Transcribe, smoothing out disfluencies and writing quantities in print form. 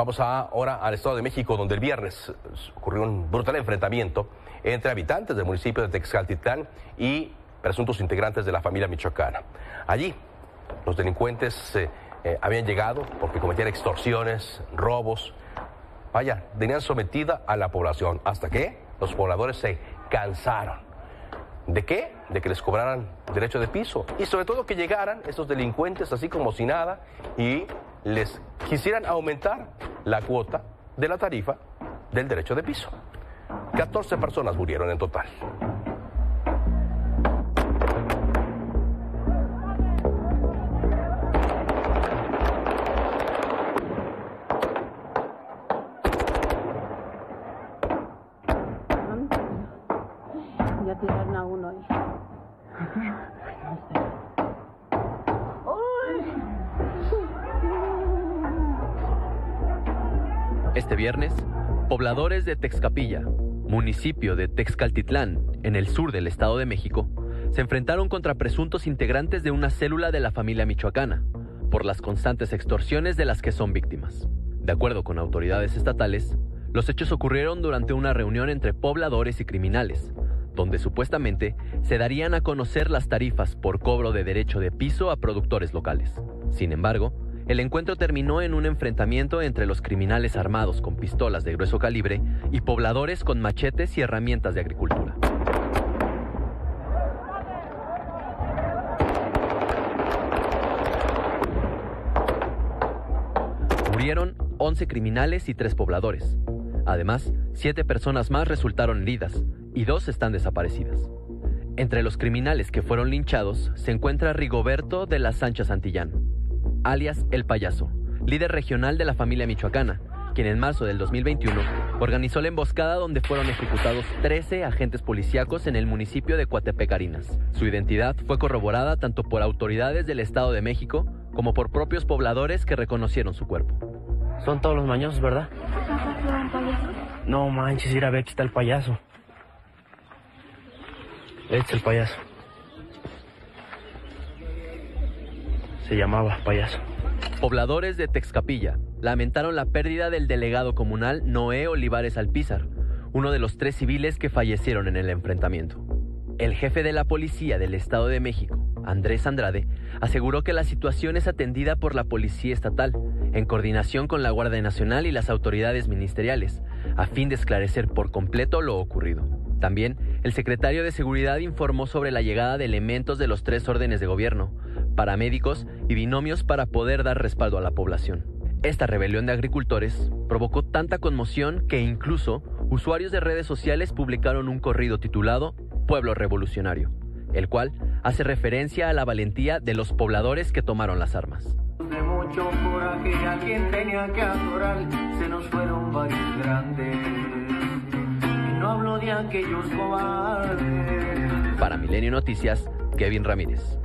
Vamos ahora al Estado de México, donde el viernes ocurrió un brutal enfrentamiento entre habitantes del municipio de Texcaltitlán y presuntos integrantes de la familia michoacana. Allí, los delincuentes habían llegado porque cometían extorsiones, robos. Vaya, tenían sometida a la población, hasta que los pobladores se cansaron. ¿De qué? De que les cobraran derecho de piso. Y sobre todo que llegaran estos delincuentes así como si nada y les quisieran aumentar la cuota de la tarifa del derecho de piso. 14 personas murieron en total. Ya tiraron a uno ahí. Este viernes, pobladores de Texcapilla, municipio de Texcaltitlán, en el sur del Estado de México, se enfrentaron contra presuntos integrantes de una célula de la familia michoacana por las constantes extorsiones de las que son víctimas. De acuerdo con autoridades estatales, los hechos ocurrieron durante una reunión entre pobladores y criminales, donde supuestamente se darían a conocer las tarifas por cobro de derecho de piso a productores locales. Sin embargo, el encuentro terminó en un enfrentamiento entre los criminales armados con pistolas de grueso calibre y pobladores con machetes y herramientas de agricultura. Murieron 11 criminales y 3 pobladores. Además, 7 personas más resultaron heridas y 2 están desaparecidas. Entre los criminales que fueron linchados se encuentra Rigoberto de la Sancha Santillán, alias El Payaso, líder regional de la familia michoacana, quien en marzo del 2021 organizó la emboscada donde fueron ejecutados 13 agentes policíacos en el municipio de Coatepecarinas. Su identidad fue corroborada tanto por autoridades del Estado de México como por propios pobladores que reconocieron su cuerpo. Son todos los mañosos, ¿verdad? No manches, ir a ver, aquí está el payaso. Este es el payaso. Se llamaba Payaso. Pobladores de Texcapilla lamentaron la pérdida del delegado comunal Noé Olivares Alpizar, uno de los 3 civiles que fallecieron en el enfrentamiento. El jefe de la policía del Estado de México, Andrés Andrade, aseguró que la situación es atendida por la policía estatal, en coordinación con la Guardia Nacional y las autoridades ministeriales, a fin de esclarecer por completo lo ocurrido. También, el secretario de Seguridad informó sobre la llegada de elementos de los 3 órdenes de gobierno, paramédicos y binomios para poder dar respaldo a la población. Esta rebelión de agricultores provocó tanta conmoción que incluso usuarios de redes sociales publicaron un corrido titulado Pueblo Revolucionario, el cual hace referencia a la valentía de los pobladores que tomaron las armas. De mucho coraje a quien tenía que adorar, se nos fueron varios grandes. Y no hablo de aquellos cobardes. Para Milenio Noticias, Kevin Ramírez.